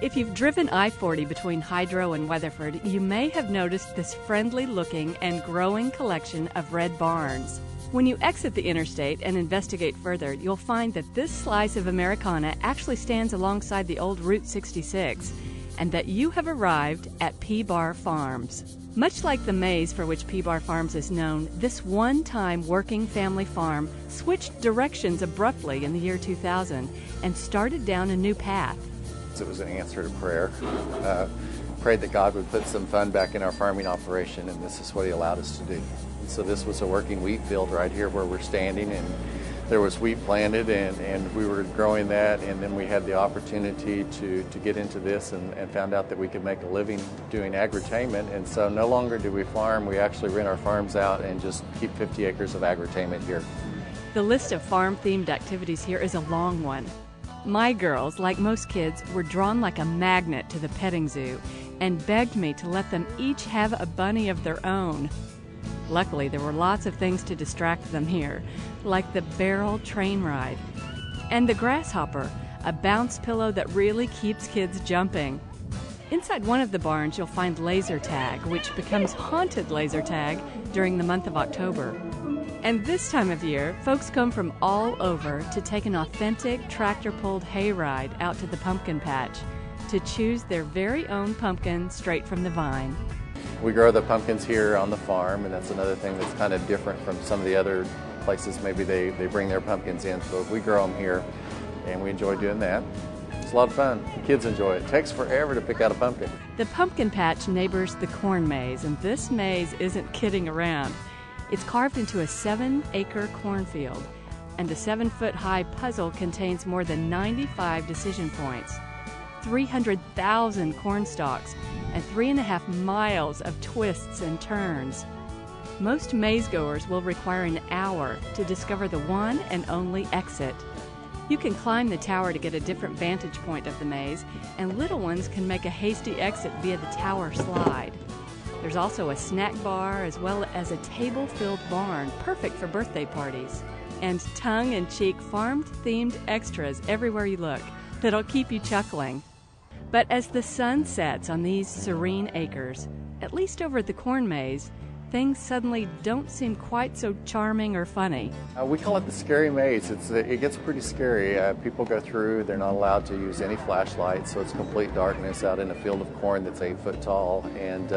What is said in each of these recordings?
If you've driven I-40 between Hydro and Weatherford, you may have noticed this friendly-looking and growing collection of red barns. When you exit the interstate and investigate further, you'll find that this slice of Americana actually stands alongside the old Route 66, and that you have arrived at P-Bar Farms. Much like the maze for which P-Bar Farms is known, this one-time working family farm switched directions abruptly in the year 2000 and started down a new path. It was an answer to prayer. Prayed that God would put some fun back in our farming operation, and this is what He allowed us to do. So this was a working wheat field right here where we're standing, and there was wheat planted, and we were growing that, and then we had the opportunity to get into this and found out that we could make a living doing agri-tainment. And so no longer do we farm, we actually rent our farms out and just keep 50 acres of agri-tainment here. The list of farm-themed activities here is a long one. My girls, like most kids, were drawn like a magnet to the petting zoo and begged me to let them each have a bunny of their own. Luckily, there were lots of things to distract them here, like the barrel train ride and the grasshopper, a bounce pillow that really keeps kids jumping. Inside one of the barns, you'll find laser tag, which becomes haunted laser tag during the month of October. And this time of year, folks come from all over to take an authentic tractor-pulled hayride out to the pumpkin patch to choose their very own pumpkin straight from the vine. We grow the pumpkins here on the farm, and that's another thing that's kind of different from some of the other places. Maybe they bring their pumpkins in, so we grow them here, and we enjoy doing that. It's a lot of fun. The kids enjoy it. It takes forever to pick out a pumpkin. The pumpkin patch neighbors the corn maze, and this maze isn't kidding around. It's carved into a 7-acre cornfield, and the 7-foot-high puzzle contains more than 95 decision points, 300,000 corn stalks, and 3.5 miles of twists and turns. Most maze-goers will require an hour to discover the one and only exit. You can climb the tower to get a different vantage point of the maze, and little ones can make a hasty exit via the tower slide. There's also a snack bar as well as a table-filled barn, perfect for birthday parties, and tongue-in-cheek farm-themed extras everywhere you look that'll keep you chuckling. But as the sun sets on these serene acres, at least over at the corn maze, things suddenly don't seem quite so charming or funny. We call it the scary maze. It gets pretty scary. People go through, they're not allowed to use any flashlights, so it's complete darkness out in a field of corn that's 8 foot tall, and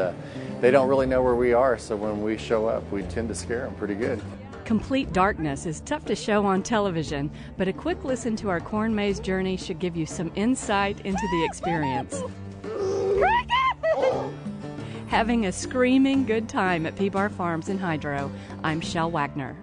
they don't really know where we are, so when we show up, we tend to scare them pretty good. Complete darkness is tough to show on television, but a quick listen to our corn maze journey should give you some insight into the experience. Having a screaming good time at P-Bar Farms in Hydro, I'm Shell Wagner.